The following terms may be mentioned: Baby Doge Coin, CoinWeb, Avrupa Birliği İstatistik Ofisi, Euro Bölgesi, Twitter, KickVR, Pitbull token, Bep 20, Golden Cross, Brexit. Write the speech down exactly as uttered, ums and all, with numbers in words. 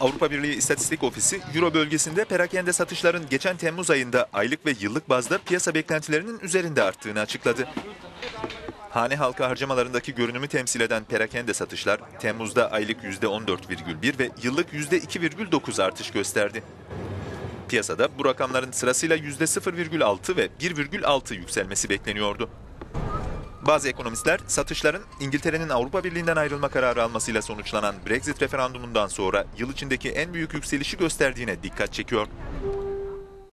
Avrupa Birliği İstatistik Ofisi, Euro bölgesinde perakende satışların geçen Temmuz ayında aylık ve yıllık bazda piyasa beklentilerinin üzerinde arttığını açıkladı. Hane halkı harcamalarındaki görünümü temsil eden perakende satışlar, Temmuz'da aylık yüzde on dört virgül bir ve yıllık yüzde iki virgül dokuz artış gösterdi. Piyasada bu rakamların sırasıyla yüzde sıfır virgül altı ve bir virgül altı yükselmesi bekleniyordu. Bazı ekonomistler satışların İngiltere'nin Avrupa Birliği'nden ayrılma kararı almasıyla sonuçlanan Brexit referandumundan sonra yıl içindeki en büyük yükselişi gösterdiğine dikkat çekiyor.